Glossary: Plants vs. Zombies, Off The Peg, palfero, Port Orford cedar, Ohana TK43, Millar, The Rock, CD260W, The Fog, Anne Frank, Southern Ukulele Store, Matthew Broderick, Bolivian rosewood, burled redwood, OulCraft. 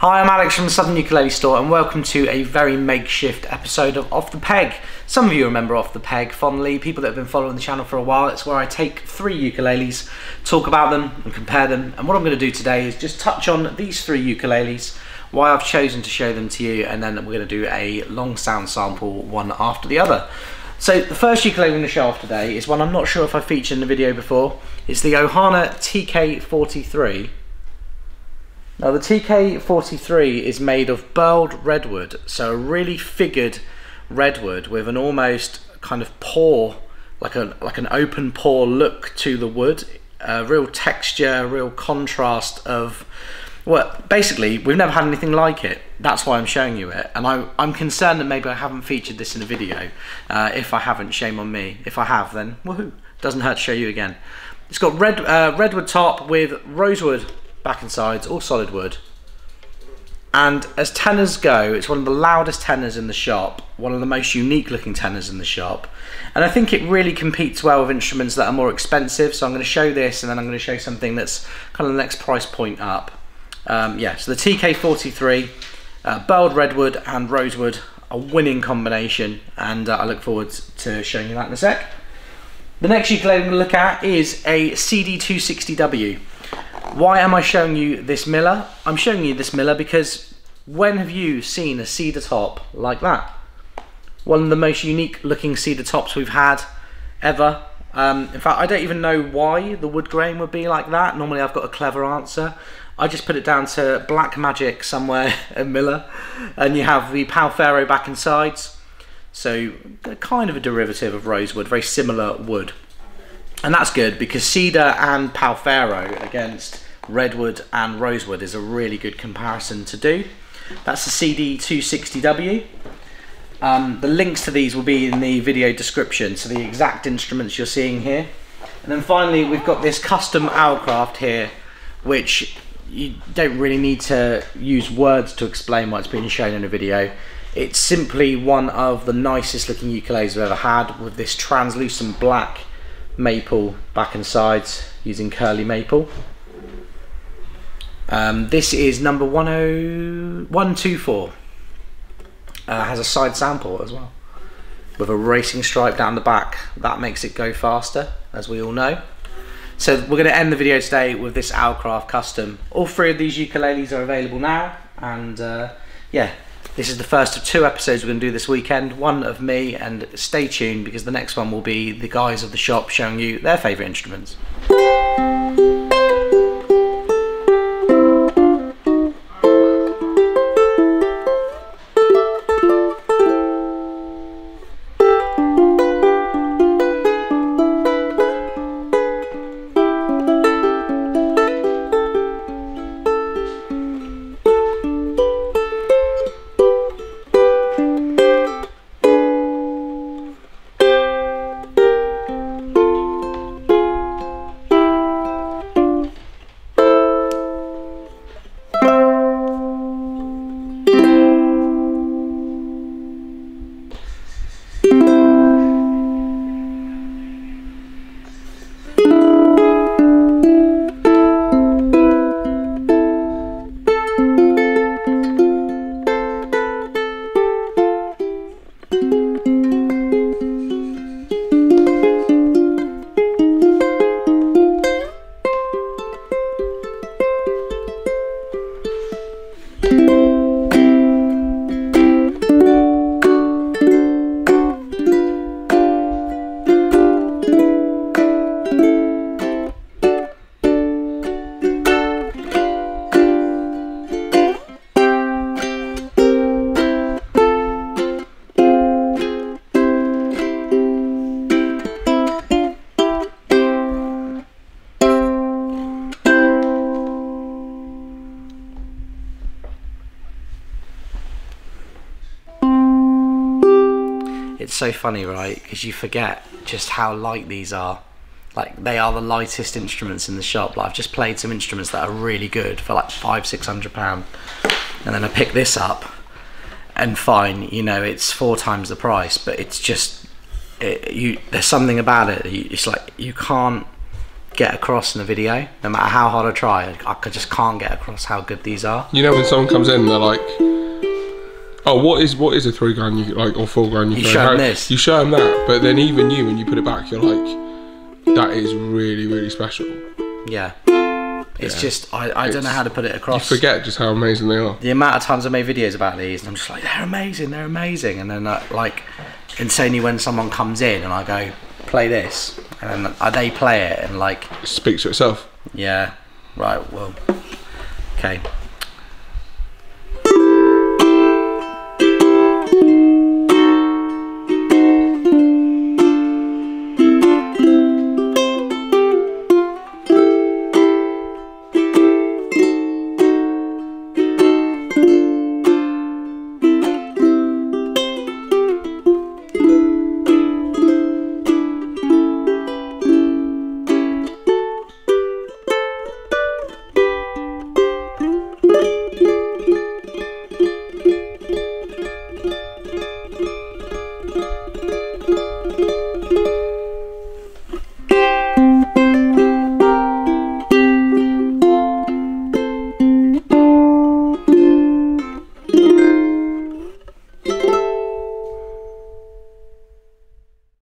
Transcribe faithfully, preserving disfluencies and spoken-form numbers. Hi, I'm Alex from the Southern Ukulele Store and welcome to a very makeshift episode of Off The Peg. Some of you remember Off The Peg fondly, people that have been following the channel for a while. It's where I take three ukuleles, talk about them and compare them. And what I'm going to do today is just touch on these three ukuleles, why I've chosen to show them to you, and then we're going to do a long sound sample one after the other. So the first ukulele I'm going to show off today is one I'm not sure if I featured in the video before. It's the Ohana T K forty-three. Now the T K forty-three is made of burled redwood, so a really figured redwood with an almost kind of paw, like a like an open paw look to the wood, a real texture, a real contrast of, well, basically we've never had anything like it. That's why I'm showing you it, and I, I'm concerned that maybe I haven't featured this in a video. Uh, if I haven't, shame on me. If I have, then woohoo, doesn't hurt to show you again. It's got red uh, redwood top with rosewood back and sides, all solid wood, and as tenors go, it's one of the loudest tenors in the shop, one of the most unique looking tenors in the shop, and I think it really competes well with instruments that are more expensive. So I'm going to show this, and then I'm going to show something that's kind of the next price point up. Um, yeah, so the T K forty-three, uh, burled redwood and rosewood, a winning combination, and uh, I look forward to showing you that in a sec. The next ukulele I'm going to look at is a C D two sixty W. Why am I showing you this Millar? I'm showing you this Millar because when have you seen a cedar top like that? One of the most unique looking cedar tops we've had ever. Um, in fact, I don't even know why the wood grain would be like that. Normally I've got a clever answer. I just put it down to black magic somewhere in Millar. And you have the palfero back and sides. So kind of a derivative of rosewood, very similar wood. And that's good because cedar and palfero against redwood and rosewood is a really good comparison to do. That's the C D two sixty W. Um, the links to these will be in the video description, so the exact instruments you're seeing here. And then finally we've got this custom OulCraft here, which you don't really need to use words to explain why it's being shown in a video. It's simply one of the nicest looking ukuleles we've ever had, with this translucent black maple back and sides using curly maple. Um, this is number one oh one two four. Uh, has a side sample as well with a racing stripe down the back. That makes it go faster, as we all know. So we're going to end the video today with this OulCraft custom. All three of these ukuleles are available now, and uh, yeah, this is the first of two episodes we're going to do this weekend, one of me, and stay tuned because the next one will be the guys of the shop showing you their favourite instruments. It's so funny, right? Because you forget just how light these are. Like, they are the lightest instruments in the shop. Like, I've just played some instruments that are really good for like five, six hundred pounds, and then I pick this up, and fine, you know, it's four times the price. But it's just, it, you. There's something about it. It's like you can't get across in the video. No matter how hard I try, I just can't get across how good these are. You know, when someone comes in, they're like, "Oh, what is what is a three grand you like or four grand you?" You show them this. You show them that, but then even you, when you put it back, you're like, "That is really really special." Yeah. It's yeah. just, I, I don't know how to put it across. You forget just how amazing they are. The amount of times I made videos about these and I'm just like, they're amazing, they're amazing. And then uh, like, insanely when someone comes in and I go, play this. And then uh, they play it and like. It speaks for itself. Yeah, right, well, okay.